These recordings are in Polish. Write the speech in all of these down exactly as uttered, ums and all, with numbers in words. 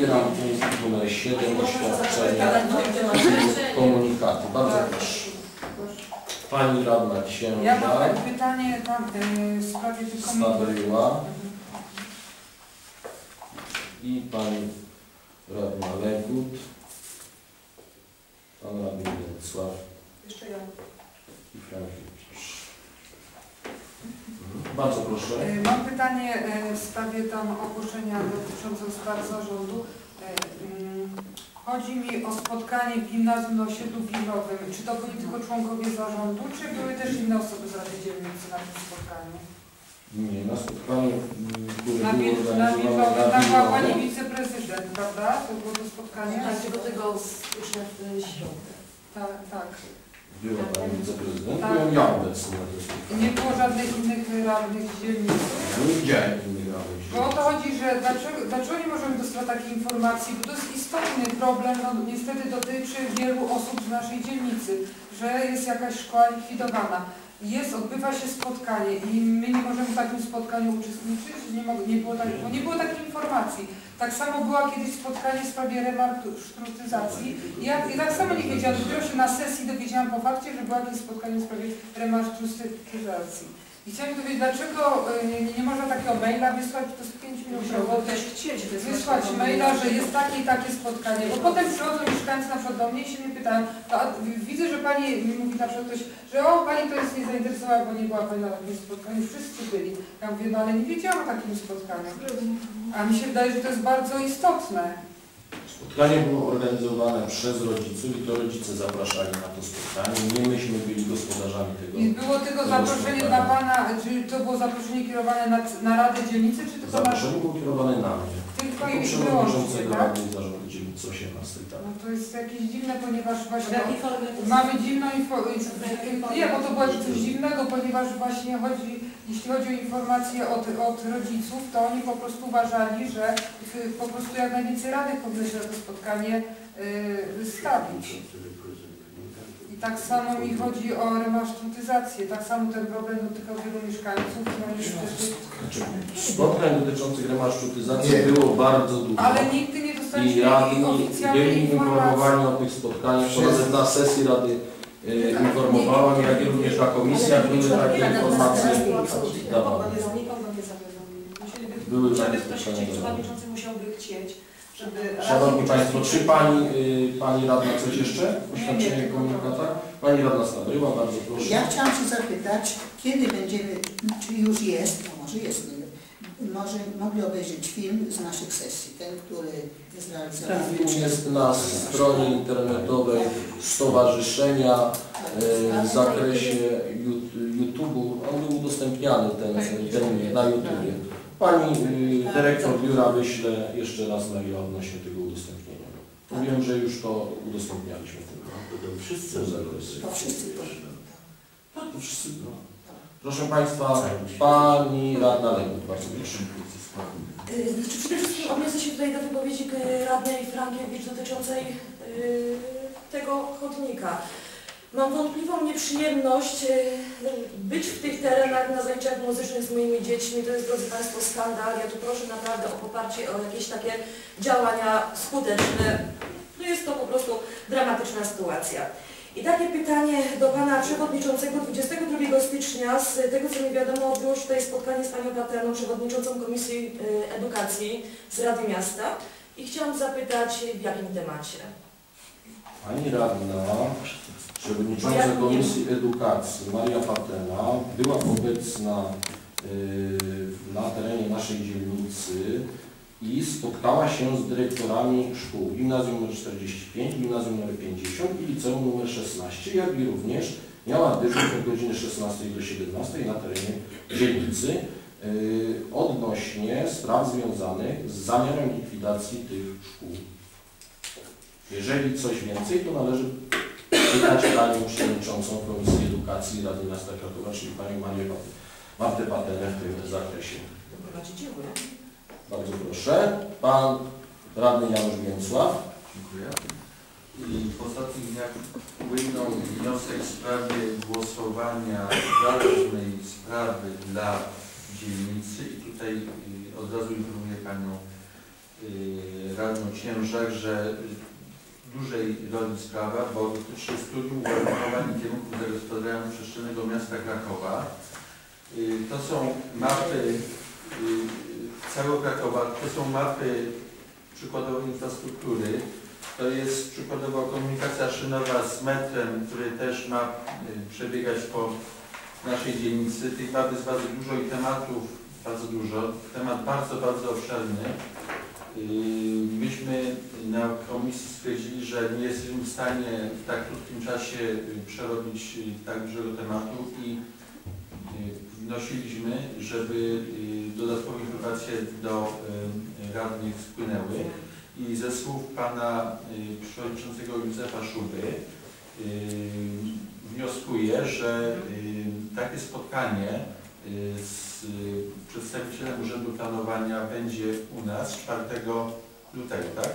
Otwieram punkt numer siedem, oświadczenia komunikaty. Bardzo proszę. Pani radna Księża. Ja mam pytanie w sprawie wykonania. I pani radna Legut. Pan radny Wrocław. Jeszcze ja. I Frankiewicz. Bardzo proszę. Mam pytanie w sprawie tam ogłoszenia dotyczącego spraw zarządu. Chodzi mi o spotkanie w gimnazjum na osiedlu Pilowym. Czy to byli tylko członkowie zarządu, czy były też inne osoby z Rady Dzielnicy na tym spotkaniu? Nie, na spotkaniu, które było organizowane. Tam była pani wiceprezydent, prawda? To było to spotkanie? dwunastego stycznia w środę. Tak, tak. Była pani wiceprezydent, tak. Byłem ja obecny na tym spotkaniu. Nie było żadnych innych radnych dzielnicy? Nie widziałem innych radnych dzielnicy. Bo o to chodzi, że dlaczego, dlaczego nie możemy dostać takiej informacji, bo to jest istotny problem, no niestety dotyczy wielu osób z naszej dzielnicy, że jest jakaś szkoła likwidowana. Jest, odbywa się spotkanie i my nie możemy w takim spotkaniu uczestniczyć, nie, mogę, nie, było, tak, bo nie było takiej informacji. Tak samo było kiedyś spotkanie w sprawie remarsztrutyzacji i, ja, i tak samo nie wiedziałam, dopiero się na sesji dowiedziałam po fakcie, że było jakieś spotkanie w sprawie remarsztrutyzacji. I chciałam dowiedzieć, dlaczego nie, nie można takiego maila wysłać, to z pięć minut roboty, wysłać maila, że jest takie i takie spotkanie, bo potem przychodzą mieszkańcy na przykład do mnie i się mnie pytają, to a, widzę, że pani mi mówi na przykład ktoś, że o, pani to jest nie zainteresowała, bo nie była pani na takim spotkaniu, wszyscy byli. Ja mówię, no ale nie wiedziałam o takim spotkaniu, a mi się wydaje, że to jest bardzo istotne. Spotkanie było organizowane przez rodziców i to rodzice zapraszali na to spotkanie. Nie myśmy byli gospodarzami tego. I było tylko tego zaproszenie spotkania. Dla pana, czy to było zaproszenie kierowane na, na Radę Dzielnicy, czy tylko zaproszenie na... było kierowane na mnie. Tylko i wyłącznie, tak? Zarządu Dzielnicy osiemnastej, tak. No to jest jakieś dziwne, ponieważ właśnie mamy dziwną informację. Nie, bo to było coś dziwnego, ponieważ właśnie chodzi, jeśli chodzi o informacje od, od rodziców, to oni po prostu uważali, że po prostu jak najwięcej radnych powinno się na to spotkanie yy, stawić. I tak samo mi chodzi o remarsztrutyzację. Tak samo ten problem dotyka wielu mieszkańców. Spotkań dotyczących remarsztrutyzacji było bardzo dużo. Ale nigdy nie dostaliśmy oficjalnej byli informowani o tych spotkaniach. Przez na sesji Rady yy, informowałem, jak i również na komisjach były takie informacje. Były żadne spotkania. Przewodniczący musiałby chcieć. Szanowni Państwo, czy Pani, y, pani Radna coś jeszcze? Oświadczenie komunikata? Pani Radna Stabyła, bardzo proszę. Ja chciałam się zapytać, kiedy będziemy, czy już jest, no może jest, może mogli obejrzeć film z naszych sesji, ten, który jest realizowany. Ten film jest na stronie internetowej Stowarzyszenia y, w zakresie YouTube'u. On był udostępniany ten, ten na YouTubie. Pani dyrektor biura wyśle jeszcze raz maila odnośnie tego udostępnienia. Powiem, że już to udostępnialiśmy. Wszyscy to wszyscy tak, to wszyscy. Proszę Państwa, Pani Radna Legut, bardzo proszę. Znaczy, przede wszystkim odniosę się tutaj do wypowiedzi radnej Frankiewicz dotyczącej yy, tego chodnika. Mam wątpliwą nieprzyjemność być w tych terenach na zajęciach muzycznych z moimi dziećmi. To jest, drodzy Państwo, skandal. Ja tu proszę naprawdę o poparcie, o jakieś takie działania skuteczne. No jest to po prostu dramatyczna sytuacja. I takie pytanie do Pana Przewodniczącego. dwudziestego drugiego stycznia, z tego co mi wiadomo, odbyło się tutaj spotkanie z Panią Pateną, Przewodniczącą Komisji Edukacji z Rady Miasta. I chciałam zapytać, w jakim temacie? Pani Radna, Przewodnicząca Komisji Edukacji Maria Patena była obecna y, na terenie naszej dzielnicy i spotkała się z dyrektorami szkół gimnazjum nr czterdzieści pięć, gimnazjum nr pięćdziesiąt i liceum nr szesnaście, jak i również miała dyżur od godziny szesnastej do siedemnastej na terenie dzielnicy y, odnośnie spraw związanych z zamiarem likwidacji tych szkół. Jeżeli coś więcej, to należy pytać Panią Przewodniczącą Komisji Edukacji Rady Miasta Krakowa, czyli Panią Marię Martę Patenę w tym zakresie. Dziękuję. Bardzo proszę. Pan Radny Janusz Więcław. Dziękuję. I w ostatnich dniach płynął wniosek w sprawie głosowania ważnej sprawy dla dzielnicy i tutaj od razu informuję Panią centralną Księżarze dużej roli sprawa, bo w się studiów uwarunkowań kierunków zagospodarowania przestrzennego miasta Krakowa. To są mapy całego Krakowa, to są mapy przykładowo infrastruktury, to jest przykładowo komunikacja szynowa z metrem, który też ma przebiegać po naszej dzielnicy. Tych map jest bardzo dużo i tematów bardzo dużo. Temat bardzo, bardzo obszerny. Myśmy na komisji stwierdzili, że nie jesteśmy w stanie w tak krótkim czasie przerobić tak dużego tematu i wnosiliśmy, żeby dodatkowe informacje do radnych wpłynęły. I ze słów pana przewodniczącego Józefa Szuby wnioskuję, że takie spotkanie z przedstawicielem Urzędu Planowania będzie u nas czwartego lutego, tak?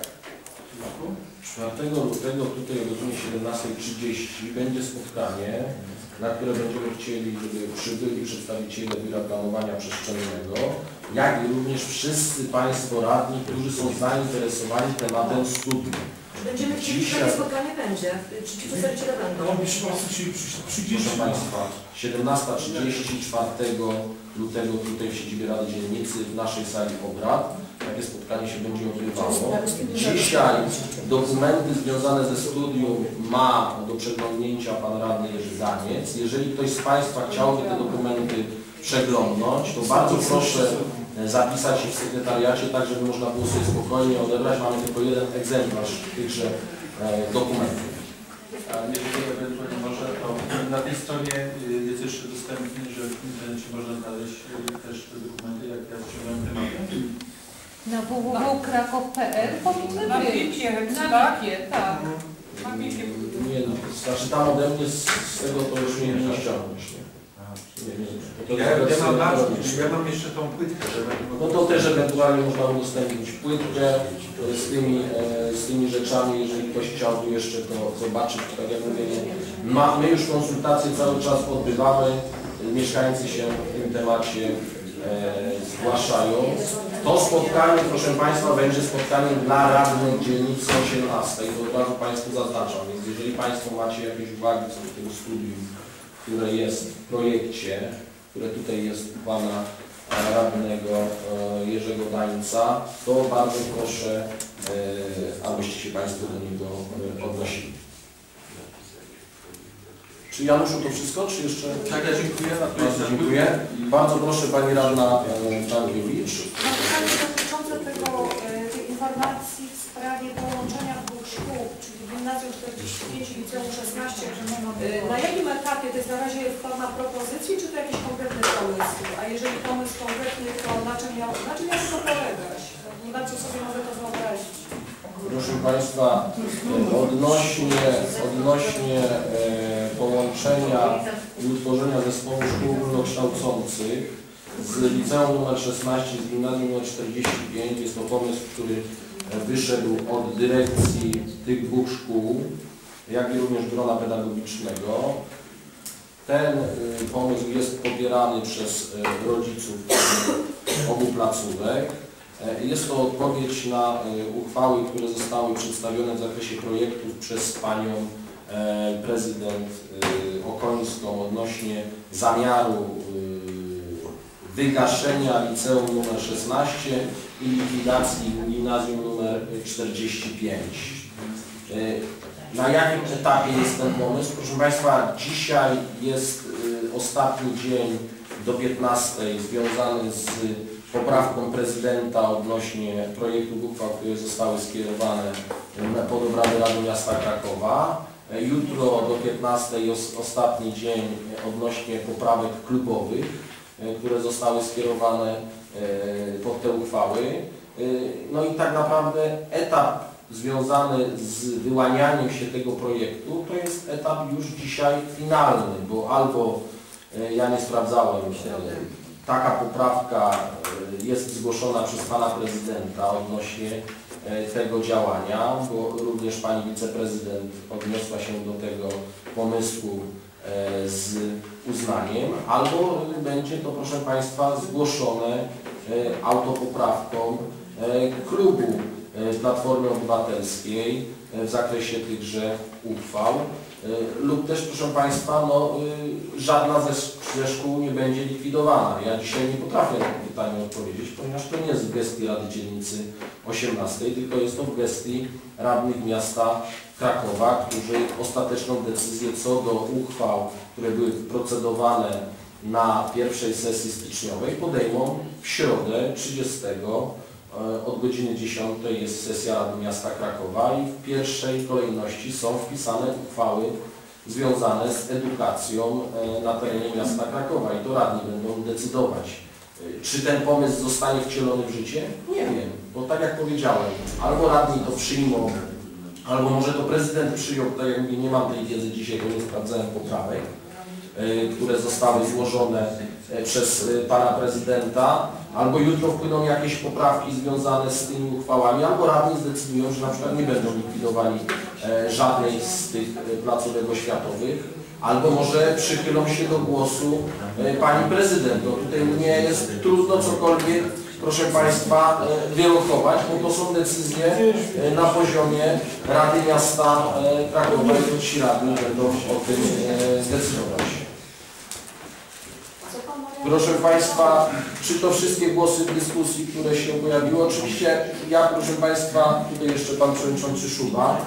czwartego lutego, tutaj o godzinie siedemnastej trzydzieści będzie spotkanie, na które będziemy chcieli, żeby przybyli przedstawiciele Biura Planowania Przestrzennego, jak i również wszyscy Państwo radni, którzy są zainteresowani tematem studiów. Będziemy chcieli, że spotkanie będzie. Czy ci przedstawiciele będą? No, proszę Państwa, siedemnastego trzydziestego czwartego lutego tutaj w siedzibie Rady Dzielnicy w naszej sali obrad. Takie spotkanie się będzie odbywało. Dzisiaj dokumenty związane ze studium ma do przeglądnięcia pan radny Jerzy Zaniec. Jeżeli ktoś z Państwa chciałby te dokumenty przeglądnąć, to bardzo proszę zapisać się w sekretariacie, tak żeby można było sobie spokojnie odebrać. Mamy tylko jeden egzemplarz tychże dokumentów. A jeżeli ewentualnie może, to na tej stronie jest jeszcze dostępny, że w internecie można znaleźć też te dokumenty, jak ja wciągnąłem tematy. Na w w w kropka kraków kropka p l powinny być. Na bipie, tak. tak. Na bipie. Nie no, znaczy tam ode mnie z, z tego to już nie chciałbym. Ja, ja, mam bardzo, ja mam jeszcze tą płytkę, żeby... No to też ewentualnie można udostępnić płytkę z tymi, z tymi rzeczami, jeżeli ktoś chciałby jeszcze to zobaczyć, to tak jak mówię, no, my już konsultacje cały czas odbywamy, mieszkańcy się w tym temacie e, zgłaszają. To spotkanie, proszę Państwa, będzie spotkaniem dla radnych dzielnicy osiemnastej, to od razu Państwu zaznaczam, więc jeżeli Państwo macie jakieś uwagi co do tego studium, które jest w projekcie, które tutaj jest u pana radnego Jerzego Dańca, to bardzo proszę, abyście się Państwo do niego odnosili. Czy Januszu to wszystko, czy jeszcze? Tak, ja dziękuję. Bardzo dziękuję. Bardzo proszę Pani Radna Czarniewicz. Dotyczące tego, tej informacji w sprawie połączenia dwóch szkół, czyli Gimnazjum czterdzieści pięć i Liceum szesnaście, na jakim etapie, to jest na razie forma propozycji, czy to jakiś konkretny pomysł? A jeżeli pomysł konkretny, to na czym miał, na czym miał to polegać? Nie bardzo sobie mogę to wyobrazić. Proszę Państwa, odnośnie, odnośnie połączenia i utworzenia zespołu szkół ogólnokształcących z liceum nr szesnaście, z gimnazjum nr czterdzieści pięć, jest to pomysł, który wyszedł od dyrekcji tych dwóch szkół, jak i również grona pedagogicznego. Ten pomysł jest popierany przez rodziców obu placówek. Jest to odpowiedź na uchwały, które zostały przedstawione w zakresie projektów przez panią prezydent Okońską odnośnie zamiaru wygaszenia liceum nr szesnaście i likwidacji gimnazjum nr czterdzieści pięć. Na jakim etapie jest ten pomysł? Proszę Państwa, dzisiaj jest ostatni dzień do piętnastej związany z poprawką prezydenta odnośnie projektów uchwał, które zostały skierowane pod obrady Rady Miasta Krakowa. Jutro do piętnastej jest ostatni dzień odnośnie poprawek klubowych, które zostały skierowane pod te uchwały. No i tak naprawdę etap związany z wyłanianiem się tego projektu, to jest etap już dzisiaj finalny, bo albo, ja nie sprawdzałem, taka poprawka jest zgłoszona przez Pana Prezydenta odnośnie tego działania, bo również Pani Wiceprezydent odniosła się do tego pomysłu z uznaniem, albo będzie to, proszę Państwa, zgłoszone autopoprawką klubu Platformy Obywatelskiej w zakresie tychże uchwał lub też, proszę Państwa, no, żadna ze szkół nie będzie likwidowana. Ja dzisiaj nie potrafię na to pytanie odpowiedzieć, ponieważ to nie jest w gestii Rady Dzielnicy osiemnastej, tylko jest to w gestii radnych miasta Krakowa, którzy ostateczną decyzję co do uchwał, które były procedowane na pierwszej sesji styczniowej, podejmą w środę trzydziestego. Od godziny dziesiątej jest sesja Rady Miasta Krakowa i w pierwszej kolejności są wpisane uchwały związane z edukacją na terenie miasta Krakowa i to radni będą decydować. Czy ten pomysł zostanie wcielony w życie? Nie wiem, bo tak jak powiedziałem, albo radni to przyjmą, albo może to prezydent przyjął, tak jak mówię, nie mam tej wiedzy dzisiaj, bo nie sprawdzałem poprawek, które zostały złożone przez pana prezydenta, albo jutro wpłyną jakieś poprawki związane z tymi uchwałami, albo radni zdecydują, że na przykład nie będą likwidowali żadnej z tych placówek oświatowych, albo może przychylą się do głosu pani prezydent. No tutaj mnie jest trudno cokolwiek, proszę Państwa, wyrokować, bo to są decyzje na poziomie Rady Miasta Krakowa i ci radni będą o tym zdecydować. Proszę Państwa, czy to wszystkie głosy w dyskusji, które się pojawiły? Oczywiście ja, proszę Państwa, tutaj jeszcze Pan Przewodniczący Szuba,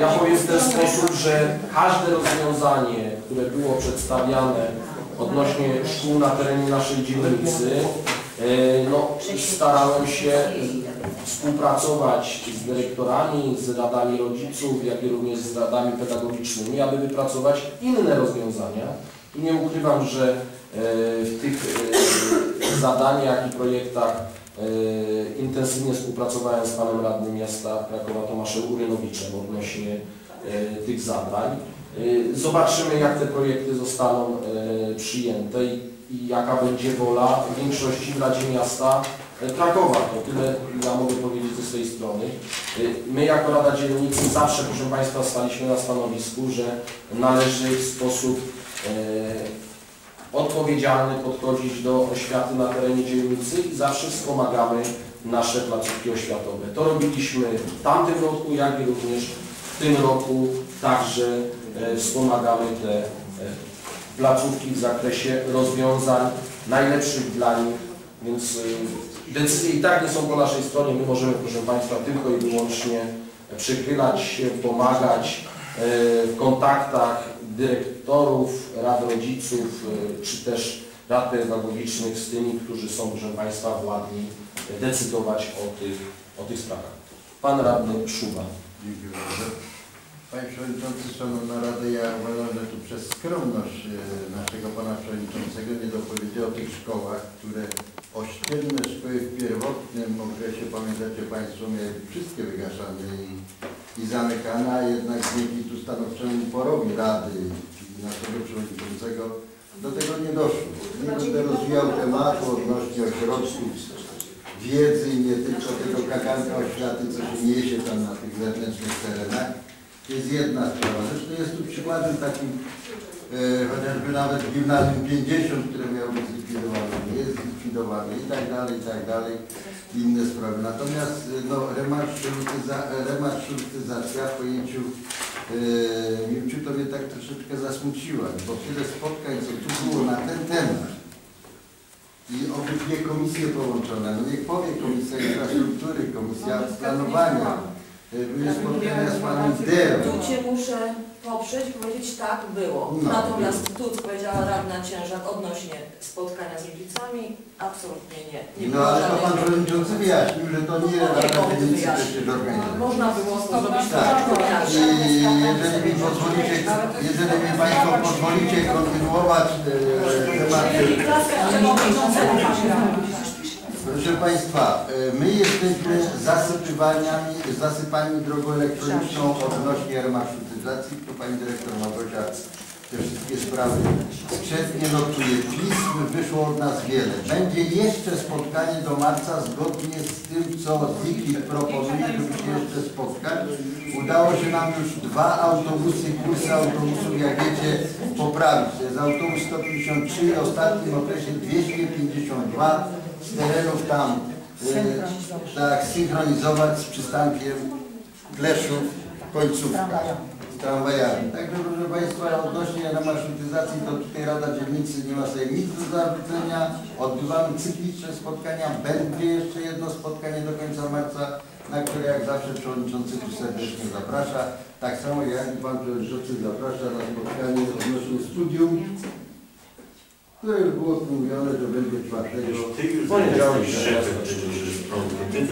ja powiem w ten sposób, że każde rozwiązanie, które było przedstawiane odnośnie szkół na terenie naszej dzielnicy, no, starałem się współpracować z dyrektorami, z radami rodziców, jak i również z radami pedagogicznymi, aby wypracować inne rozwiązania. I nie ukrywam, że w tych zadaniach i projektach intensywnie współpracowałem z panem radnym miasta Krakowa Tomaszem Urynowiczem odnośnie tych zadań. Zobaczymy, jak te projekty zostaną przyjęte i jaka będzie wola większości w Radzie Miasta Krakowa. To tyle ja mogę powiedzieć ze swojej strony. My jako Rada Dzielnicy zawsze, proszę Państwa, staliśmy na stanowisku, że należy w sposób odpowiedzialny podchodzić do oświaty na terenie dzielnicy i zawsze wspomagamy nasze placówki oświatowe. To robiliśmy w tamtym roku, jak i również w tym roku także wspomagamy te placówki w zakresie rozwiązań najlepszych dla nich, więc decyzje i tak nie są po naszej stronie. My możemy, proszę Państwa, tylko i wyłącznie przychylać się, pomagać w kontaktach dyrektorów, rad rodziców, czy też rad pedagogicznych z tymi, którzy są, proszę Państwa, władni decydować o tych, o tych sprawach. Pan radny Szuba. Dziękuję bardzo. Panie Przewodniczący, Szanowna Rado, ja uważam, że tu przez skromność naszego Pana Przewodniczącego nie dopowiedział o tych szkołach, które ościenne szkoły w pierwotnym okresie, pamiętacie Państwo, miały wszystkie wygaszane i i zamykana, a jednak dzięki tu stanowczemu uporowi Rady, czyli naszego przewodniczącego, do tego nie doszło. Nie będę rozwijał tematu odnośnie ośrodków wiedzy i nie tylko tego kaganka oświaty, co się niesie tam na tych zewnętrznych terenach. To jest jedna sprawa. Zresztą jest tu przykładem takim, e, chociażby nawet gimnazjum pięćdziesiąt, które miało być zlikwidowane, nie jest zlikwidowane i tak dalej, i tak dalej. Inne sprawy. Natomiast no, remarszrutyzacja w pojęciu yy, Miłciu to mnie tak troszeczkę zasmuciła, bo tyle spotkań, co tu było na ten temat i obydwie komisje połączone, no niech powie Komisja Infrastruktury, Komisja Planowania, były spotkania z panem Derem. Tu Cię muszę poprzeć, powiedzieć tak było. No, natomiast tu powiedziała radna Ciężak odnośnie spotkania z rodzicami, absolutnie nie. nie no ale to pan przewodniczący wyjaśnił, że to nie Rada Dzielnicy się zorganizować. Można było to zrobić tak. I jeżeli mi pozwolicie, jeżeli mi Państwo pozwolicie kontynuować temat. Proszę Państwa, my jesteśmy zasypani drogą elektroniczną odnośnie remarszrutyzacji, tu Pani Dyrektor Małgorzata te wszystkie sprawy skrzetnie notuje. Pism wyszło od nas wiele. Będzie jeszcze spotkanie do marca zgodnie z tym, co Zikit proponuje, żeby się jeszcze spotkać. Udało się nam już dwa autobusy, kursy autobusów, jak wiecie, poprawić. To jest autobus sto pięćdziesiąt trzy, w ostatnim okresie dwieście pięćdziesiąt dwa. Z terenów tam Synchronizować. Tak, synchronizować z przystankiem Kleszów końcówka z tramwajami. Także, proszę Państwa, odnośnie do marszrutyzacji, to tutaj Rada Dzielnicy nie ma sobie nic do zarzucenia. Odbywamy cykliczne spotkania. Będzie jeszcze jedno spotkanie do końca marca, na które jak zawsze przewodniczący tu serdecznie zaprasza. Tak samo jak Pan Przewodniczący zaprasza na spotkanie odnośnie studium, które już było mówione, że będzie czwartego. Ty już powiedziałeś szefem, czy to jest problem.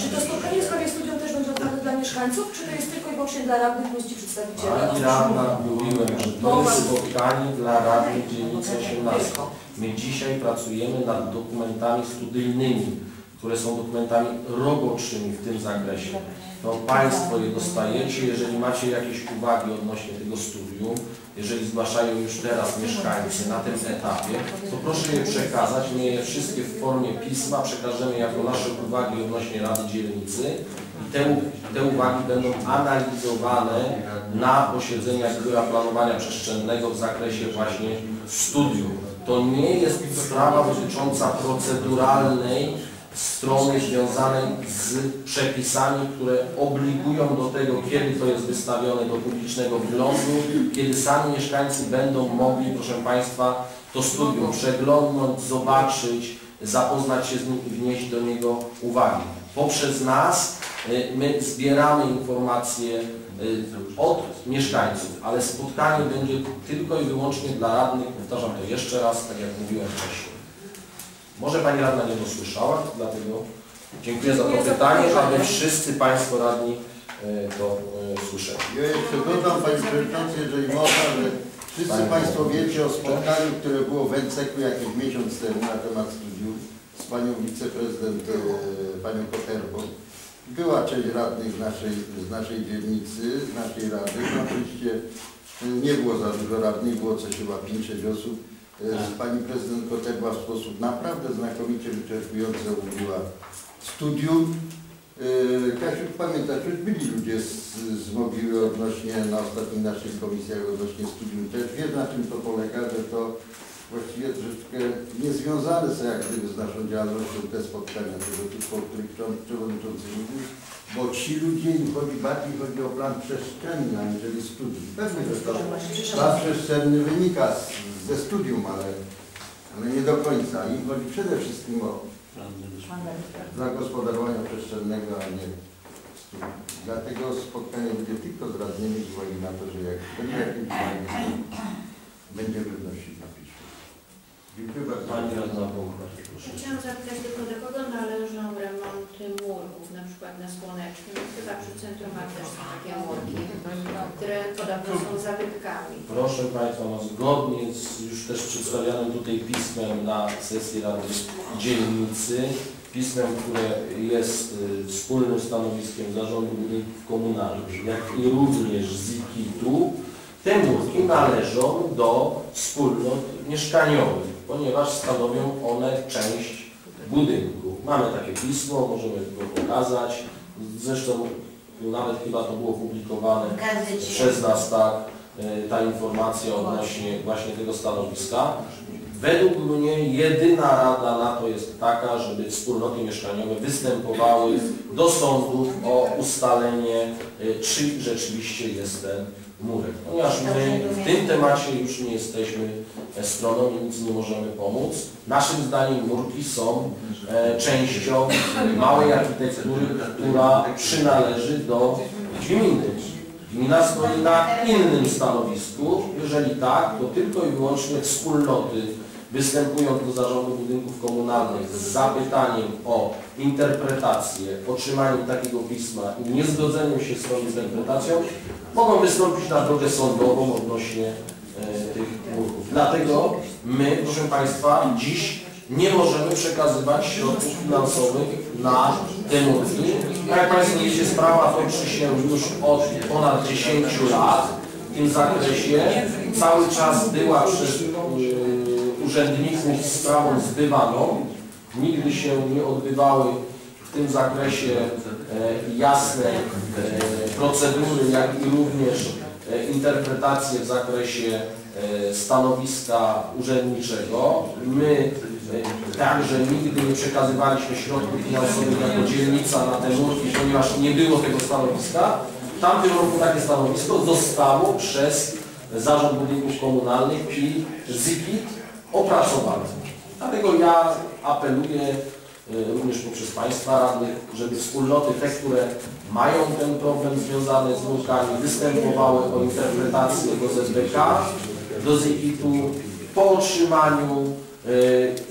Czy to spotkanie w sprawie studium też będzie otwarte dla mieszkańców, czy to jest tylko i wyłącznie dla radnych miejskich przedstawicieli? Ja Wam mówiłem, że to jest spotkanie dla radnych dzielnicy osiemnastej. My dzisiaj pracujemy nad dokumentami studyjnymi, które są dokumentami roboczymi w tym zakresie. To Państwo je dostajecie, jeżeli macie jakieś uwagi odnośnie tego studium, jeżeli zgłaszają już teraz mieszkańcy na tym etapie, to proszę je przekazać. My je wszystkie w formie pisma przekażemy jako nasze uwagi odnośnie Rady Dzielnicy i te, te uwagi będą analizowane na posiedzeniach Biura Planowania Przestrzennego w zakresie właśnie studium. To nie jest sprawa dotycząca proceduralnej strony związanej z przepisami, które obligują do tego, kiedy to jest wystawione do publicznego wglądu, kiedy sami mieszkańcy będą mogli, proszę Państwa, to studium przeglądnąć, zobaczyć, zapoznać się z nim i wnieść do niego uwagi. Poprzez nas my zbieramy informacje od mieszkańców, ale spotkanie będzie tylko i wyłącznie dla radnych, powtarzam to jeszcze raz, tak jak mówiłem wcześniej. Może Pani Radna nie dosłyszała, dlatego dziękuję za to pytanie, aby wszyscy Państwo radni to słyszeli. Ja jeszcze dodam, Panie Przewodniczący, jeżeli można, że wszyscy Państwo wiecie o spotkaniu, które było w en ce eku jakiś miesiąc temu na temat studiów z Panią Wiceprezydent, Panią Koterbą. Była część radnych z naszej, z naszej dzielnicy, z naszej rady. No, oczywiście nie było za dużo radnych, było coś chyba pięć sześć osób. Pani prezydent Kotegła w sposób naprawdę znakomicie wyczerpujący omówiła studium. Kasiu, pamiętasz, już byli ludzie z, z Mogiły odnośnie na ostatnich naszych komisjach odnośnie studium. Też wiesz, na czym to polega, że to właściwie troszeczkę niezwiązane są jak gdyby z naszą działalnością te spotkania tego typu, o których przewodniczący mówił, bo ci ludzie im chodzi bardziej chodzi o plan przestrzenny, aniżeli studium. Pewnie, że to plan przestrzenny wynika z, ze studium, ale, ale nie do końca. Im chodzi przede wszystkim o zagospodarowanie przestrzennego, a nie studium. Dlatego spotkanie będzie tylko z radnymi z uwagi na to, że jak będzie jakimś fajnym, będzie wynosić na piśmie. Dziękuję bardzo. Pani Radna, chciałam zapytać tylko do kogo należą remonty murków, na przykład na Słonecznym. Chyba przy centrum ma też są takie murki, które podobno są zabytkami. Proszę Państwa, no zgodnie z już też przedstawianym tutaj pismem na sesji Rady Dzielnicy, pismem, które jest wspólnym stanowiskiem Zarządu Budynków Komunalnych, jak i również z I K I T u, te murki należą do wspólnot mieszkaniowych, ponieważ stanowią one część budynku. Mamy takie pismo, możemy go pokazać. Zresztą nawet chyba to było publikowane przez nas, tak, ta informacja odnośnie właśnie tego stanowiska. Według mnie jedyna rada na to jest taka, żeby wspólnoty mieszkaniowe występowały do sądów o ustalenie, czy rzeczywiście jest ten murek. Ponieważ my w tym temacie już nie jesteśmy stroną i nic nie możemy pomóc. Naszym zdaniem murki są częścią małej architektury, która przynależy do gminy. Gmina stoi na innym stanowisku. Jeżeli tak, to tylko i wyłącznie wspólnoty występując do Zarządu Budynków Komunalnych z zapytaniem o interpretację, otrzymaniem takiego pisma i niezgodzeniem się z tą interpretacją, mogą wystąpić na drogę sądową odnośnie e, tych murków. Dlatego my, proszę Państwa, dziś nie możemy przekazywać środków finansowych na te murki. Jak Państwo wiecie, sprawa toczy się już od ponad dziesięciu lat w tym zakresie. Cały czas była przez e, urzędników sprawą zbywaną, nigdy się nie odbywały w tym zakresie e, jasne e, procedury, jak i również e, interpretacje w zakresie e, stanowiska urzędniczego. My tak, że nigdy nie przekazywaliśmy środków finansowych jako dzielnica na te nurki, ponieważ nie było tego stanowiska. W tamtym roku takie stanowisko zostało przez Zarząd Budynków Komunalnych i Z I K I T opracowane. Dlatego ja apeluję również poprzez Państwa radnych, żeby wspólnoty, te, które mają ten problem związany z nurkami, występowały o interpretację do Z B K, do Z I K I T-u, po otrzymaniu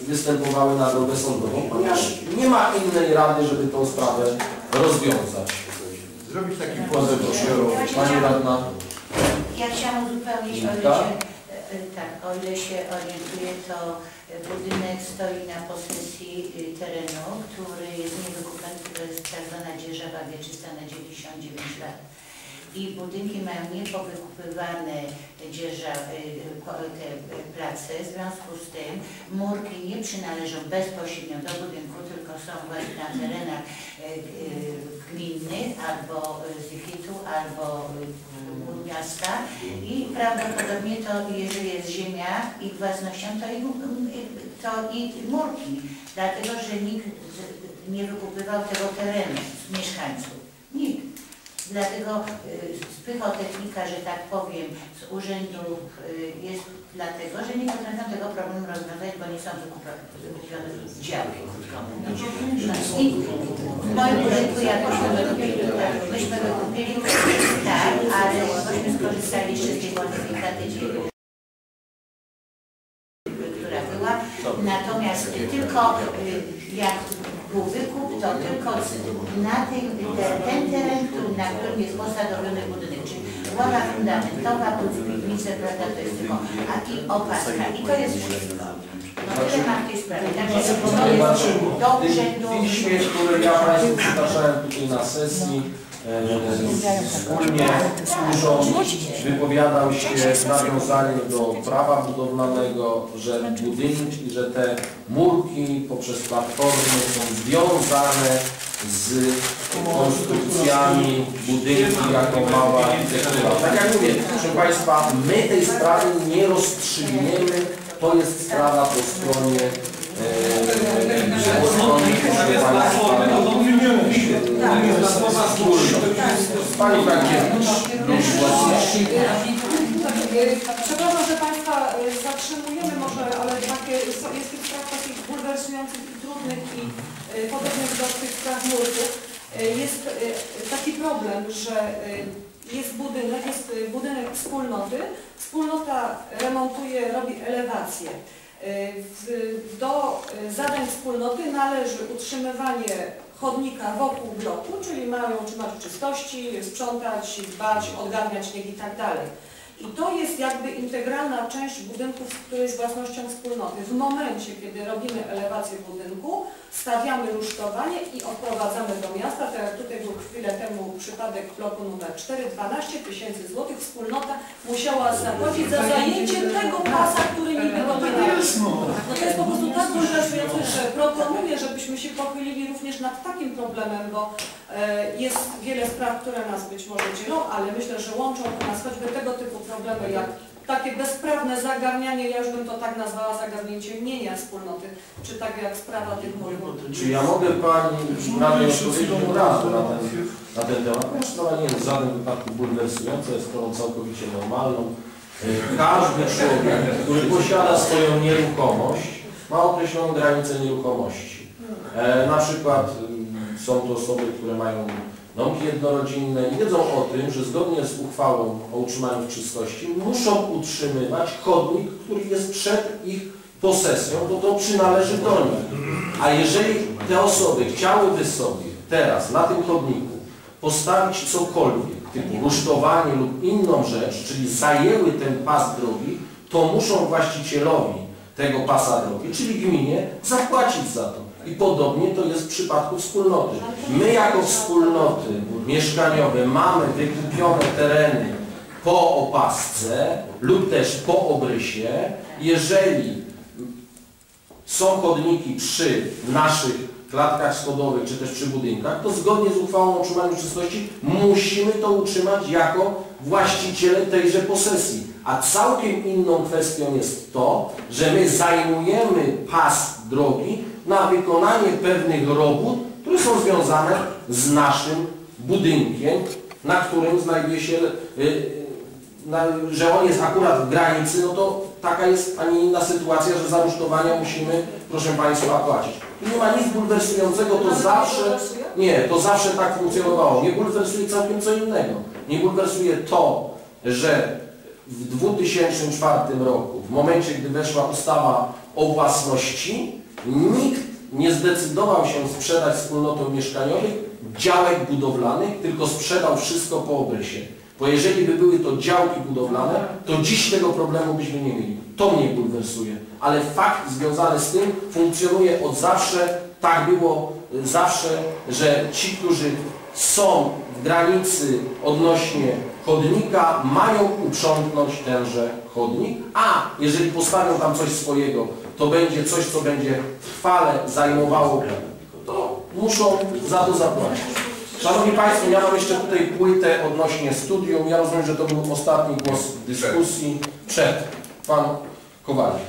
występowały na drogę sądową, ponieważ nie ma innej rady, żeby tą sprawę rozwiązać. Zrobić taki wkład, proszę, Pani Radna. Ja chciałam uzupełnić, o ile, się, tak, o ile się orientuję, to budynek stoi na posesji terenu, który jest niewykupiony, to jest tak zwana dzierżawa wieczysta na dziewięćdziesiąt dziewięć lat. I budynki mają niepowykupywane dzierżawy, te place, w związku z tym murki nie przynależą bezpośrednio do budynku, tylko są właśnie na terenach gminnych albo Z I K I T-u, albo miasta i prawdopodobnie to, jeżeli jest ziemia i własnością, to i, to i murki, dlatego że nikt nie wykupywał tego terenu z mieszkańców. Nikt. Dlatego spychotechnika, że tak powiem, z urzędów jest dlatego, że nie potrafią tego problemu rozwiązać, bo nie są wykupione działki. No, i w moim budynku jakoś myśmy wykupili, tak, ale myśmy skorzystali jeszcze z tej bonifikaty, która była. Natomiast tylko jak był wykup, to tylko na ten, ten teren, na którym jest posadowiony budynek, czyli ława fundamentowa, plus piwnice, prawda, to jest tylko, a i opaska. I to jest wszystko. No tyle mam w tej sprawie. Także to jest do urzędu. W piśmie, które ja Państwu przytaczałem tutaj na sesji, wspólnie z Urzą wypowiadał się w nawiązaniu do prawa budowlanego, że budynki, że te murki poprzez platformy są związane z konstrukcjami budynku jako mała architektura. Tak jak mówię, proszę Państwa, my tej sprawy nie rozstrzygniemy, to jest sprawa po stronie Pani przepraszam, że Państwa zatrzymujemy może, ale takie, jest tych spraw takich bulwersujących i trudnych i podobnych do tych spraw murków. Jest taki problem, że jest budynek, jest budynek wspólnoty, wspólnota remontuje, robi elewację. Do zadań wspólnoty należy utrzymywanie chodnika wokół bloku, czyli mają utrzymać czystości, sprzątać, dbać, odgarniać śnieg i tak dalej. I to jest jakby integralna część budynków, który jest własnością wspólnoty. W momencie, kiedy robimy elewację budynku, stawiamy rusztowanie i odprowadzamy do miasta. Tak, tutaj był chwilę temu przypadek bloku numer cztery, dwanaście tysięcy złotych. Wspólnota musiała zapłacić za zajęcie tego pasa, który niby go nie daje. No to jest po prostu tak bulwersujące, że proponuję, żebyśmy się pochylili również nad takim problemem, bo jest wiele spraw, które nas być może dzielą, ale myślę, że łączą nas choćby tego typu problemy, jak takie bezprawne zagarnianie, ja już bym to tak nazwała, zagarnięcie mienia wspólnoty, czy tak jak sprawa tych murów. Czy ja mogę Pani Radnej odpowiedzieć od razu na ten, na ten temat? Ponieważ sprawa nie jest w żadnym wypadku bulwersująca, jest sprawą całkowicie normalną. Każdy człowiek, który posiada swoją nieruchomość, ma określoną granicę nieruchomości. E, na przykład są to osoby, które mają domki jednorodzinne i wiedzą o tym, że zgodnie z uchwałą o utrzymaniu czystości muszą utrzymywać chodnik, który jest przed ich posesją, bo to przynależy do nich. A jeżeli te osoby chciałyby sobie teraz na tym chodniku postawić cokolwiek, typu rusztowanie lub inną rzecz, czyli zajęły ten pas drogi, to muszą właścicielowi tego pasa drogi, czyli gminie, zapłacić za to. I podobnie to jest w przypadku wspólnoty. My jako wspólnoty mieszkaniowe mamy wykupione tereny po opasce lub też po obrysie. Jeżeli są chodniki przy naszych klatkach schodowych czy też przy budynkach, to zgodnie z uchwałą o utrzymaniu czystości musimy to utrzymać jako właściciele tejże posesji. A całkiem inną kwestią jest to, że my zajmujemy pas drogi na wykonanie pewnych robót, które są związane z naszym budynkiem, na którym znajduje się, na, że on jest akurat w granicy, no to taka jest, a nie inna sytuacja, że za rusztowania musimy, proszę Państwa, płacić. I nie ma nic bulwersującego, to zawsze, nie, to zawsze tak funkcjonowało. Nie bulwersuje całkiem co innego. Nie bulwersuje to, że w dwa tysiące czwartym roku, w momencie, gdy weszła ustawa o własności, nikt nie zdecydował się sprzedać wspólnotom mieszkaniowych działek budowlanych, tylko sprzedał wszystko po obrysie. Bo jeżeli by były to działki budowlane, to dziś tego problemu byśmy nie mieli. To mnie bulwersuje. Ale fakt związany z tym funkcjonuje od zawsze, tak było zawsze, że ci, którzy są w granicy odnośnie chodnika, mają uprzątnąć tenże chodnik, a jeżeli postawią tam coś swojego, to będzie coś, co będzie trwale zajmowało, to muszą za to zapłacić. Szanowni Państwo, ja mam jeszcze tutaj płytę odnośnie studium. Ja rozumiem, że to był ostatni głos w dyskusji. Przed. Pan Kowalik.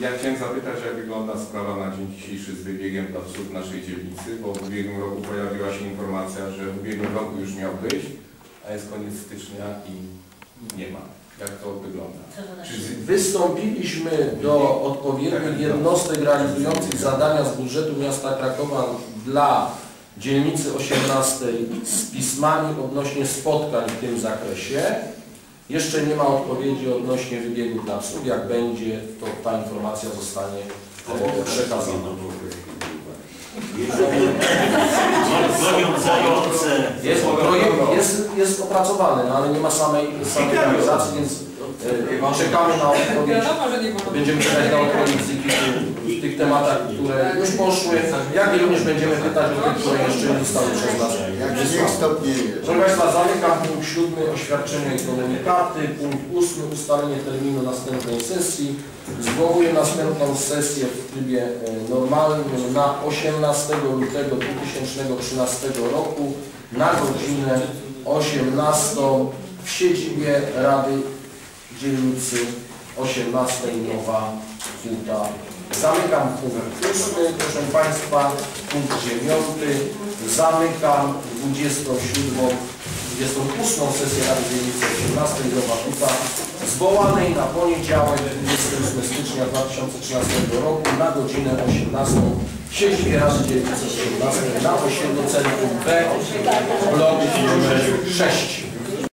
Ja chciałem zapytać, jak wygląda sprawa na dzień dzisiejszy z wybiegiem dla psów naszej dzielnicy, bo w ubiegłym roku pojawiła się informacja, że w ubiegłym roku już miał być, a jest koniec stycznia i nie ma. Jak to wygląda? Wystąpiliśmy do odpowiednich jednostek realizujących zadania z budżetu miasta Krakowa dla dzielnicy osiemnastej z pismami odnośnie spotkań w tym zakresie. Jeszcze nie ma odpowiedzi odnośnie wybiegu dla psów. Jak będzie, to ta informacja zostanie przekazana. Jest, projekt jest, jest opracowany, no, ale nie ma samej realizacji, więc e, czekamy na odpowiedź. Będziemy czekać na odpowiedź w tych tematach, które już poszły, jak i również będziemy pytać o tych, które jeszcze nie zostały przez nas. Proszę Państwa, zamykam punkt siódmy, oświadczenie i komunikaty, punkt ósmy, ustalenie terminu następnej sesji. Zwołuję następną sesję w trybie normalnym na osiemnastego lutego dwa tysiące trzynastego roku na godzinę osiemnastą w siedzibie Rady Dzielnicy osiemnastej Nowa Huta. Zamykam punkt ósmy, proszę Państwa, punkt dziewiąty, zamykam dwudziestą siódmą, dwudziestą ósmą sesję Rady Dzielnicy osiemnastej Nowa Huta, zwołanej na poniedziałek dwudziestego stycznia dwa tysiące trzynastego roku na godzinę osiemnastą w siedzibie Rady Dzielnicy osiemnastej na osiedlu Centrum B, blok numer sześć.